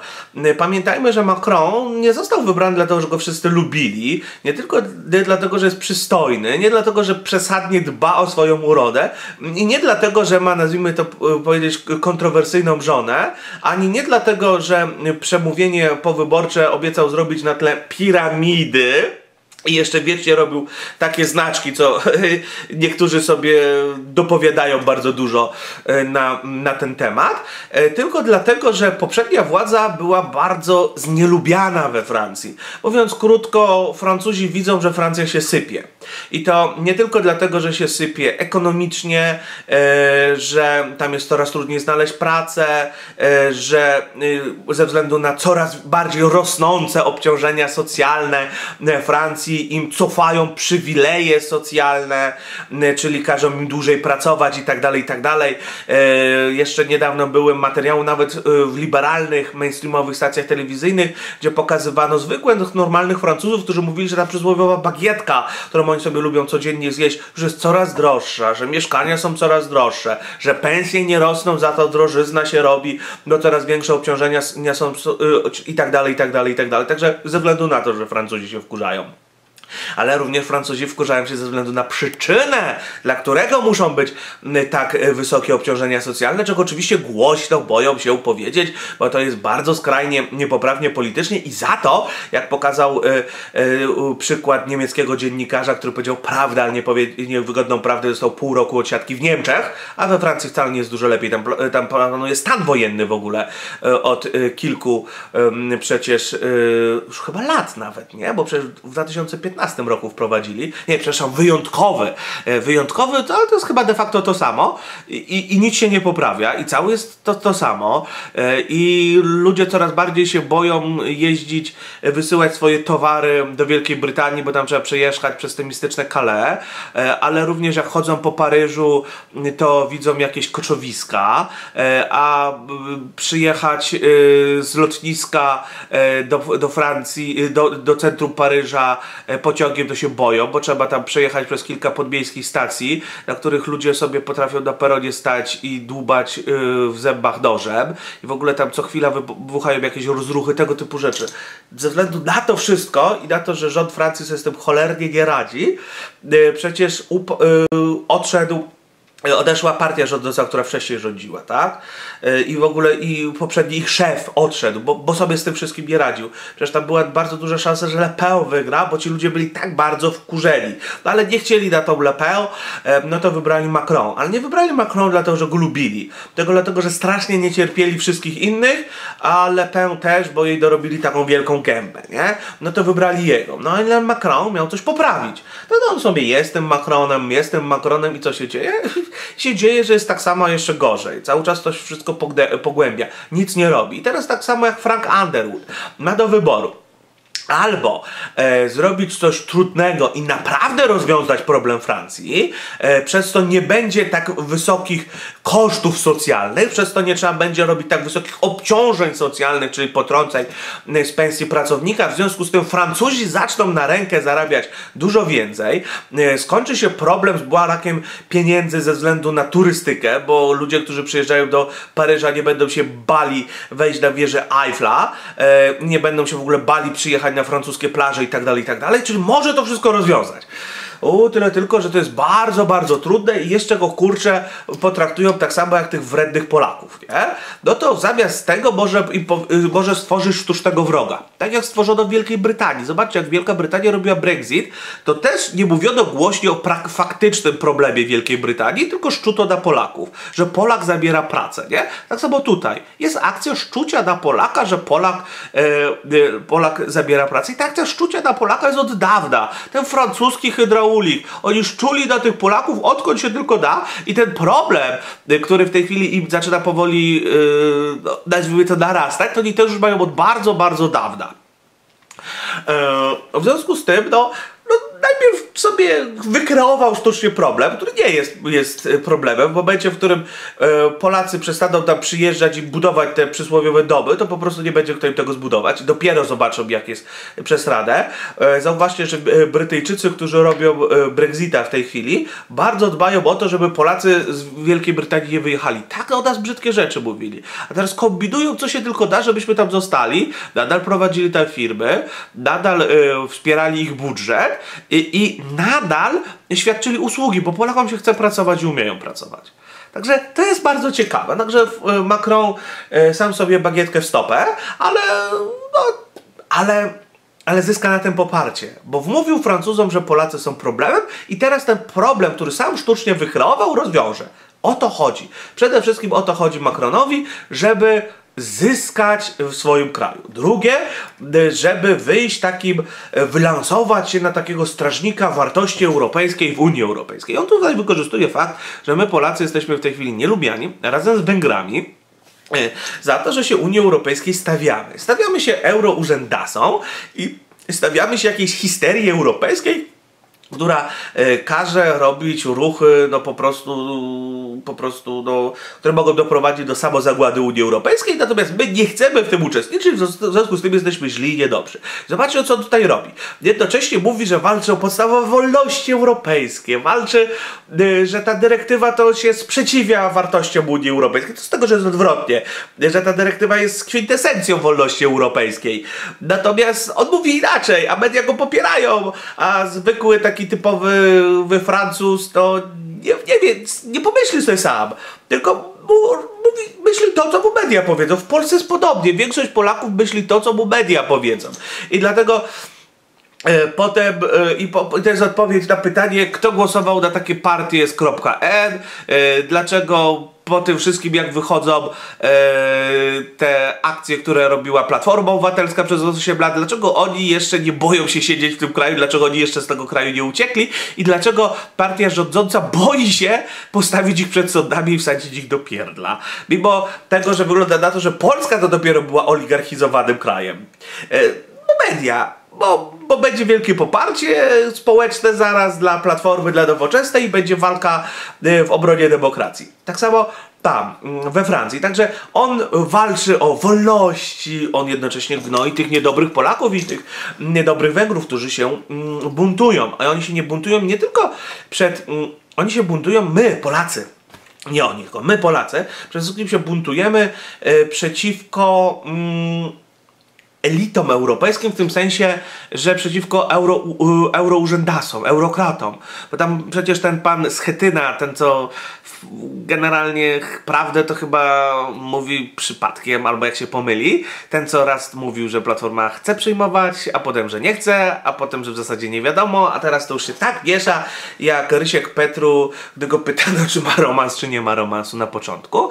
Pamiętajmy, że Macron nie został wybrany dlatego, że go wszyscy lubili, nie tylko dlatego, że jest przystojny, nie dlatego, że przesadnie dba o swoją urodę i nie dlatego, że ma, nazwijmy to powiedzieć, kontrowersyjną żonę, ani nie dlatego, że przemówienie powyborcze obiecał zrobić na tle piramidy, i jeszcze wiecznie robił takie znaczki, co niektórzy sobie dopowiadają bardzo dużo na ten temat. Tylko dlatego, że poprzednia władza była bardzo znielubiana we Francji. Mówiąc krótko, Francuzi widzą, że Francja się sypie. I to nie tylko dlatego, że się sypie ekonomicznie, że tam jest coraz trudniej znaleźć pracę, że ze względu na coraz bardziej rosnące obciążenia socjalne Francji im cofają przywileje socjalne, czyli każą im dłużej pracować i tak dalej, i tak dalej. Jeszcze niedawno były materiały nawet w liberalnych, mainstreamowych stacjach telewizyjnych, gdzie pokazywano zwykłych, normalnych Francuzów, którzy mówili, że ta przysłowiowa bagietka, którą oni sobie lubią codziennie zjeść, już jest coraz droższa, że mieszkania są coraz droższe, że pensje nie rosną, za to drożyzna się robi, no coraz większe obciążenia są i tak dalej, i tak dalej, i tak dalej. Także ze względu na to, że Francuzi się wkurzają. Ale również Francuzi wkurzają się ze względu na przyczynę, dla którego muszą być tak wysokie obciążenia socjalne, czego oczywiście głośno boją się powiedzieć, bo to jest bardzo skrajnie niepoprawnie politycznie i za to, jak pokazał przykład niemieckiego dziennikarza, który powiedział prawdę, ale niewygodną prawdę, został pół roku odsiadki w Niemczech, a we Francji wcale nie jest dużo lepiej, tam panuje stan wojenny w ogóle od kilku przecież już chyba lat nawet, nie? Bo przecież w 2015 roku wprowadzili, nie, przepraszam, wyjątkowy, ale to jest chyba de facto to samo i nic się nie poprawia i cały jest to samo i ludzie coraz bardziej się boją jeździć, wysyłać swoje towary do Wielkiej Brytanii, bo tam trzeba przejechać przez te mistyczne Calais, ale również jak chodzą po Paryżu, to widzą jakieś koczowiska, a przyjechać z lotniska do Francji, do centrum Paryża pociągiem to się boją, bo trzeba tam przejechać przez kilka podmiejskich stacji, na których ludzie sobie potrafią na peronie stać i dłubać w zębach nożem i w ogóle tam co chwila wybuchają jakieś rozruchy, tego typu rzeczy. Ze względu na to wszystko i na to, że rząd Francji sobie z tym cholernie nie radzi, przecież odeszła partia rządząca, która wcześniej rządziła, tak? I w ogóle poprzedni ich szef odszedł, bo sobie z tym wszystkim nie radził. Przecież tam była bardzo duża szansa, że Le Pen wygra, bo ci ludzie byli tak bardzo wkurzeni. No ale nie chcieli na tą Le Pen, no to wybrali Macron. Ale nie wybrali Macron dlatego, że go lubili. Tylko dlatego, że strasznie nie cierpieli wszystkich innych, a Le Pen też, bo jej dorobili taką wielką gębę, nie? No to wybrali jego. No ale Macron miał coś poprawić. No to on sobie jestem Macronem i co się dzieje? Się dzieje, że jest tak samo, a jeszcze gorzej. Cały czas to się wszystko pogłębia. Nic nie robi. I teraz tak samo jak Frank Underwood. Ma do wyboru. Albo zrobić coś trudnego i naprawdę rozwiązać problem Francji, przez to nie będzie tak wysokich kosztów socjalnych, przez to nie trzeba będzie robić tak wysokich obciążeń socjalnych, czyli potrąceń z pensji pracownika. W związku z tym Francuzi zaczną na rękę zarabiać dużo więcej. Skończy się problem z brakiem pieniędzy ze względu na turystykę, bo ludzie, którzy przyjeżdżają do Paryża, nie będą się bali wejść na wieżę Eiffla, nie będą się w ogóle bali przyjechać na francuskie plaże i tak dalej, czyli może to wszystko rozwiązać. tyle tylko, że to jest bardzo, bardzo trudne i jeszcze go kurczę potraktują tak samo jak tych wrednych Polaków, nie? No to zamiast tego może stworzyć sztucznego wroga. Tak jak stworzono w Wielkiej Brytanii. Zobaczcie, jak Wielka Brytania robiła Brexit, to też nie mówiono głośno o faktycznym problemie Wielkiej Brytanii, tylko szczuto na Polaków, że Polak zabiera pracę, nie? Tak samo tutaj. Jest akcja szczucia na Polaka, że Polak zabiera pracę. I ta akcja szczucia na Polaka jest od dawna. Ten francuski hydraulik. Oni szczuli na tych Polaków, odkąd się tylko da. I ten problem, który w tej chwili im zaczyna powoli, nazwijmy to, narastać, to oni też już mają od bardzo, bardzo dawna. W związku z tym, najpierw sobie wykreował sztucznie problem, który nie jest problemem. W momencie, w którym Polacy przestaną tam przyjeżdżać i budować te przysłowiowe domy, to po prostu nie będzie kto im tego zbudować. Dopiero zobaczą, jak jest przesrane. Zauważcie, że Brytyjczycy, którzy robią Brexita w tej chwili, bardzo dbają o to, żeby Polacy z Wielkiej Brytanii nie wyjechali. Tak o nas brzydkie rzeczy mówili. A teraz kombinują, co się tylko da, żebyśmy tam zostali. Nadal prowadzili tam firmy, nadal wspierali ich budżet i nadal świadczyli usługi, bo Polakom się chce pracować i umieją pracować. Także to jest bardzo ciekawe. Także Macron sam sobie bagietkę w stopę, ale zyska na tym poparcie, bo wmówił Francuzom, że Polacy są problemem i teraz ten problem, który sam sztucznie wykreował, rozwiąże. O to chodzi. Przede wszystkim o to chodzi Macronowi, żeby zyskać w swoim kraju. Drugie, żeby wyjść takim, wylansować się na takiego strażnika wartości europejskiej w Unii Europejskiej. On tutaj wykorzystuje fakt, że my Polacy jesteśmy w tej chwili nielubiani razem z Węgrami za to, że się Unii Europejskiej stawiamy. Stawiamy się euro-urzędasom i stawiamy się jakiejś histerii europejskiej, która każe robić ruchy, które mogą doprowadzić do samozagłady Unii Europejskiej, natomiast my nie chcemy w tym uczestniczyć, w związku z tym jesteśmy źli i niedobrzy. Zobaczcie, co on tutaj robi. Jednocześnie mówi, że walczy o podstawowe wolności europejskie, walczy, że ta dyrektywa to się sprzeciwia wartościom Unii Europejskiej, to z tego, że jest odwrotnie, że ta dyrektywa jest kwintesencją wolności europejskiej. Natomiast on mówi inaczej, a media go popierają, a zwykły taki typowy Francuz to nie pomyśli sobie sam, tylko myśli to, co mu media powiedzą. W Polsce jest podobnie. Większość Polaków myśli to, co mu media powiedzą. I dlatego potem, to jest odpowiedź na pytanie, kto głosował na takie partie z .n, dlaczego po tym wszystkim, jak wychodzą te akcje, które robiła Platforma Obywatelska przez 8 lat, dlaczego oni jeszcze nie boją się siedzieć w tym kraju, dlaczego oni jeszcze z tego kraju nie uciekli i dlaczego partia rządząca boi się postawić ich przed sądami i wsadzić ich do pierdla. Mimo tego, że wygląda na to, że Polska to dopiero była oligarchizowanym krajem. Media. Bo będzie wielkie poparcie społeczne zaraz dla Platformy, dla Nowoczesnej i będzie walka w obronie demokracji. Tak samo tam, we Francji. Także on walczy o wolności, on jednocześnie gnoi tych niedobrych Polaków i tych niedobrych Węgrów, którzy się buntują. A oni się nie buntują nie tylko przed... Oni się buntują my, Polacy. Nie oni, tylko my, Polacy. Przede wszystkim się buntujemy przeciwko... elitom europejskim, w tym sensie, że przeciwko eurourzędasom, eurokratom. Bo tam przecież ten pan Schetyna, ten co generalnie prawdę to chyba mówi przypadkiem, albo jak się pomyli, ten co raz mówił, że Platforma chce przyjmować, a potem, że nie chce, a potem, że w zasadzie nie wiadomo, a teraz to już się tak miesza, jak Rysiek Petru, gdy go pytano, czy ma romans, czy nie ma romansu na początku,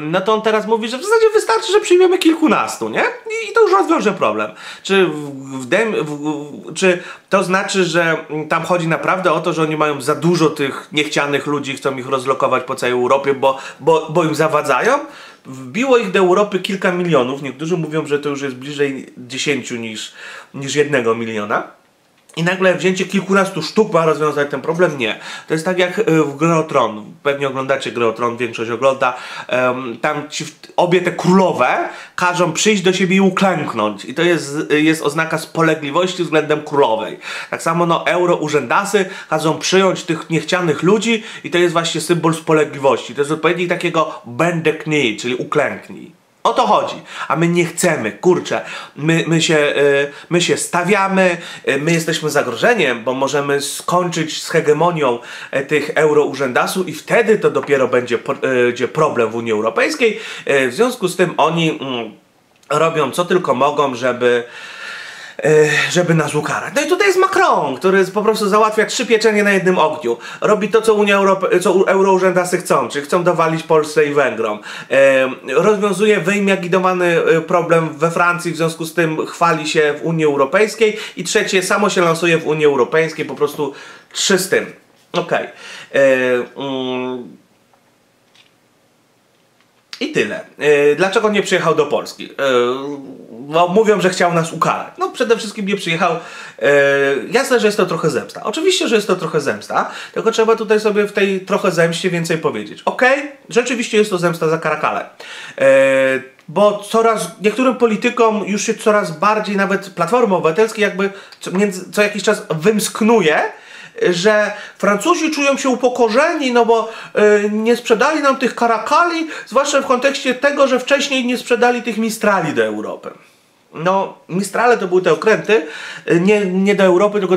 no to on teraz mówi, że w zasadzie wystarczy, że przyjmiemy kilkunastu, nie? I to już rozwiąże problem. Czy to znaczy, że tam chodzi naprawdę o to, że oni mają za dużo tych niechcianych ludzi, chcą ich rozlokować po całej Europie, bo im zawadzają? Wbiło ich do Europy kilka milionów. Niektórzy mówią, że to już jest bliżej 10 niż 1 miliona. I nagle wzięcie kilkunastu sztuk ma rozwiązać ten problem? Nie. To jest tak jak w Gry o Tron. Pewnie oglądacie Gry o Tron, większość ogląda. Tam obie te królowe każą przyjść do siebie i uklęknąć. I to jest oznaka spolegliwości względem królowej. Tak samo euro-urzędasy każą przyjąć tych niechcianych ludzi i to jest właśnie symbol spolegliwości. To jest odpowiednik takiego bend the knee, czyli uklęknij. O to chodzi. A my nie chcemy, kurczę. My się stawiamy, my jesteśmy zagrożeniem, bo możemy skończyć z hegemonią tych eurourzędasów i wtedy to dopiero będzie problem w Unii Europejskiej. W związku z tym oni robią co tylko mogą, żeby nas ukarać. No i tutaj jest Macron, który po prostu załatwia 3 pieczenie na jednym ogniu. Robi to, co Unia Europejska, co Eurourzędasy chcą, czyli chcą dowalić Polsce i Węgrom. Rozwiązuje wyimagidowany problem we Francji, w związku z tym chwali się w Unii Europejskiej. I trzecie, samo się lansuje w Unii Europejskiej, po prostu 3 z tym. Okej. I tyle. Dlaczego nie przyjechał do Polski? No, mówią, że chciał nas ukarać. No przede wszystkim nie przyjechał. Jasne, że jest to trochę zemsta. Oczywiście, że jest to trochę zemsta, tylko trzeba tutaj sobie w tej trochę zemście więcej powiedzieć. Okej, rzeczywiście jest to zemsta za Karakale. Bo niektórym politykom już się coraz bardziej, nawet Platformy Obywatelskiej jakby co jakiś czas wymsknuje, że Francuzi czują się upokorzeni, no bo nie sprzedali nam tych karakali, zwłaszcza w kontekście tego, że wcześniej nie sprzedali tych mistrali do Europy. No, mistrale to były te okręty, nie do Europy, tylko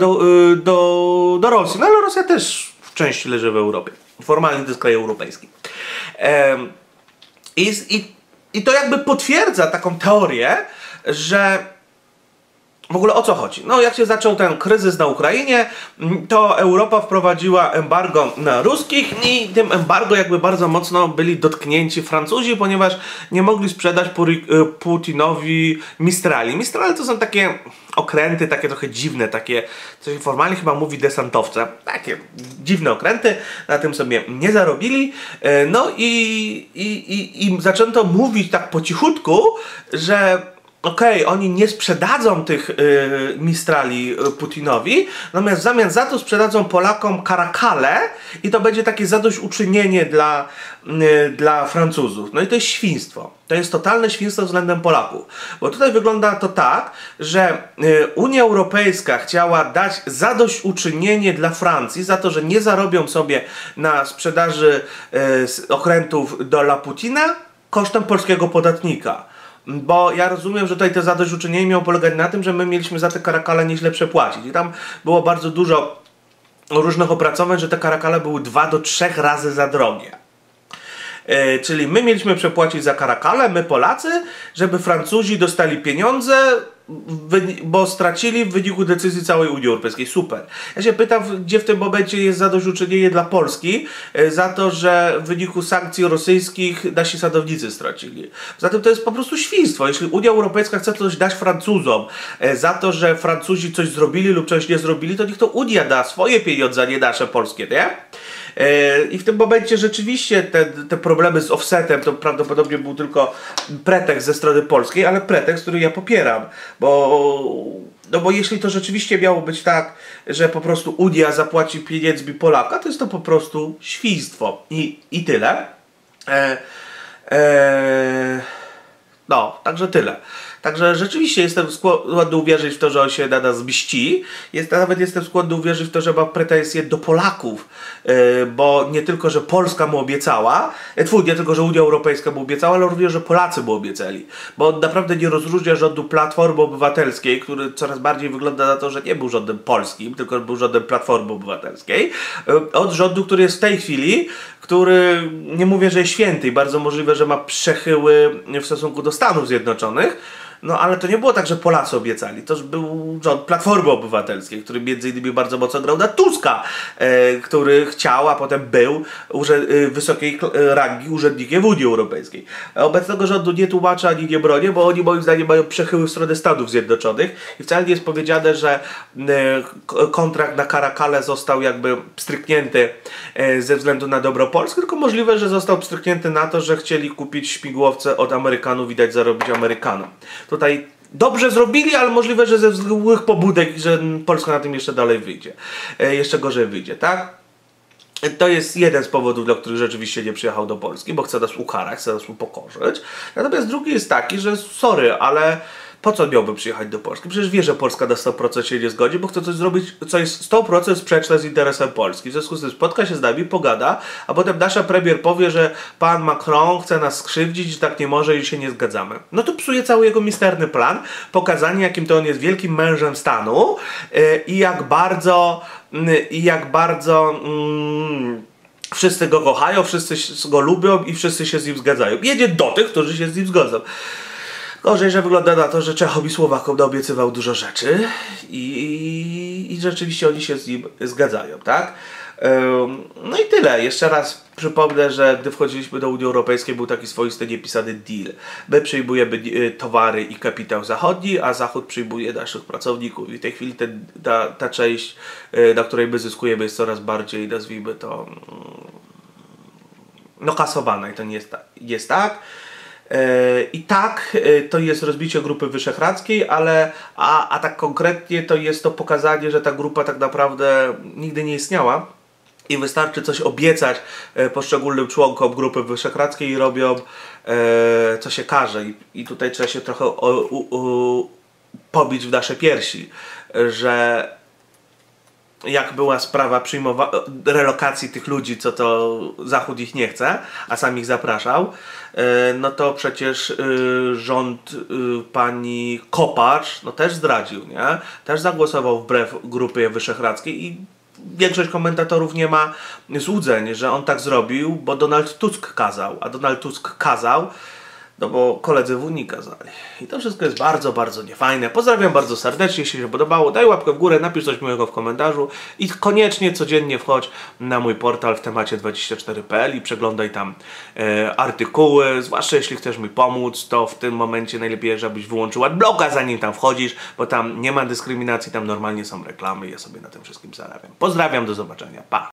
do Rosji. No ale Rosja też w części leży w Europie. Formalnie to jest kraj europejski. I to jakby potwierdza taką teorię, że w ogóle o co chodzi? No jak się zaczął ten kryzys na Ukrainie, to Europa wprowadziła embargo na ruskich i tym embargo jakby bardzo mocno byli dotknięci Francuzi, ponieważ nie mogli sprzedać Putinowi mistrali. Mistrale to są takie okręty, takie trochę dziwne, takie, co się formalnie chyba mówi desantowce. Takie dziwne okręty, na tym sobie nie zarobili. No i zaczęto mówić tak po cichutku, że okej, oni nie sprzedadzą tych mistrali Putinowi, natomiast w zamian za to sprzedadzą Polakom karakale i to będzie takie zadośćuczynienie dla Francuzów. No i to jest świństwo. To jest totalne świństwo względem Polaków. Bo tutaj wygląda to tak, że Unia Europejska chciała dać zadośćuczynienie dla Francji za to, że nie zarobią sobie na sprzedaży okrętów dla Putina kosztem polskiego podatnika. Bo ja rozumiem, że tutaj to zadośćuczynienie miało polegać na tym, że my mieliśmy za te karakale nieźle przepłacić. I tam było bardzo dużo różnych opracowań, że te karakale były 2 do 3 razy za drogie. Czyli my mieliśmy przepłacić za karakale, my Polacy, żeby Francuzi dostali pieniądze, bo stracili w wyniku decyzji całej Unii Europejskiej. Super. Ja się pytam, gdzie w tym momencie jest zadośćuczynienie dla Polski za to, że w wyniku sankcji rosyjskich nasi sadownicy stracili. Zatem to jest po prostu świństwo. Jeśli Unia Europejska chce coś dać Francuzom za to, że Francuzi coś zrobili lub coś nie zrobili, to niech to Unia da swoje pieniądze, a nie nasze polskie, nie? I w tym momencie rzeczywiście te problemy z offsetem to prawdopodobnie był tylko pretekst ze strony polskiej, ale pretekst, który ja popieram, bo jeśli to rzeczywiście miało być tak, że po prostu Unia zapłaci pieniędzmi Polaka, to jest to po prostu świństwo i tyle. No, także tyle. Także rzeczywiście jestem skłonny uwierzyć w to, że on się na nas mści. Nawet jestem skłonny uwierzyć w to, że ma pretensje do Polaków, bo nie tylko, że Polska mu obiecała, nie tylko, że Unia Europejska mu obiecała, ale również, że Polacy mu obiecali. Bo on naprawdę nie rozróżnia rządu Platformy Obywatelskiej, który coraz bardziej wygląda na to, że nie był rządem polskim, tylko był rządem Platformy Obywatelskiej, od rządu, który jest w tej chwili, który nie mówię, że jest święty i bardzo możliwe, że ma przechyły w stosunku do Stanów Zjednoczonych. No ale to nie było tak, że Polacy obiecali. To był rząd Platformy Obywatelskiej, który między innymi bardzo mocno grał na Tuska, który chciał, a potem był wysokiej rangi urzędnikiem w Unii Europejskiej. Obecnego rządu nie tłumaczę ani nie bronię, bo oni moim zdaniem mają przechyły w stronę Stanów Zjednoczonych i wcale nie jest powiedziane, że kontrakt na Karakale został jakby pstryknięty ze względu na dobro Polski, tylko możliwe, że został pstryknięty na to, że chcieli kupić śmigłowce od Amerykanów i dać zarobić Amerykanom. Tutaj dobrze zrobili, ale możliwe, że ze złych pobudek, że Polska na tym jeszcze dalej wyjdzie. Jeszcze gorzej wyjdzie, tak? To jest jeden z powodów, dla których rzeczywiście nie przyjechał do Polski, bo chce nas ukarać, chce nas upokorzyć. Natomiast drugi jest taki, że sorry, ale Po co miałby przyjechać do Polski? Przecież wie, że Polska na 100% się nie zgodzi, bo chce coś zrobić, co jest 100% sprzeczne z interesem Polski. W związku z tym spotka się z nami, pogada, a potem nasza premier powie, że pan Macron chce nas skrzywdzić, że tak nie może i się nie zgadzamy. No to psuje cały jego misterny plan, pokazanie, jakim to on jest wielkim mężem stanu i jak bardzo wszyscy go kochają, wszyscy go lubią i wszyscy się z nim zgadzają. Jedzie do tych, którzy się z nim zgodzą. Gorzej, że wygląda na to, że Czechom i Słowakom naobiecywał dużo rzeczy i rzeczywiście oni się z nim zgadzają, tak? No i tyle. Jeszcze raz przypomnę, że gdy wchodziliśmy do Unii Europejskiej, był taki swoisty niepisany deal. My przyjmujemy towary i kapitał zachodni, a Zachód przyjmuje naszych pracowników. I w tej chwili ta część, na której my zyskujemy, jest coraz bardziej, nazwijmy to, no, kasowana. I to nie jest, jest tak. I tak, to jest rozbicie Grupy Wyszehradzkiej, ale a tak konkretnie to jest to pokazanie, że ta grupa tak naprawdę nigdy nie istniała i wystarczy coś obiecać poszczególnym członkom Grupy Wyszehradzkiej i robią co się każe. I tutaj trzeba się trochę pobić w nasze piersi, że jak była sprawa relokacji tych ludzi, co to Zachód ich nie chce, a sam ich zapraszał, no to przecież rząd pani Kopacz no też zdradził, nie? Też zagłosował wbrew Grupie Wyszehradzkiej i większość komentatorów nie ma złudzeń, że on tak zrobił, bo Donald Tusk kazał, a Donald Tusk kazał, no bo koledzy w Unii kazali. I to wszystko jest bardzo, bardzo niefajne. Pozdrawiam bardzo serdecznie, jeśli się podobało. Daj łapkę w górę, napisz coś miłego w komentarzu i koniecznie codziennie wchodź na mój portal w temacie24.pl i przeglądaj tam artykuły. Zwłaszcza jeśli chcesz mi pomóc, to w tym momencie najlepiej, żebyś wyłączył adblocka, zanim tam wchodzisz, bo tam nie ma dyskryminacji, tam normalnie są reklamy i ja sobie na tym wszystkim zarabiam. Pozdrawiam, do zobaczenia, pa!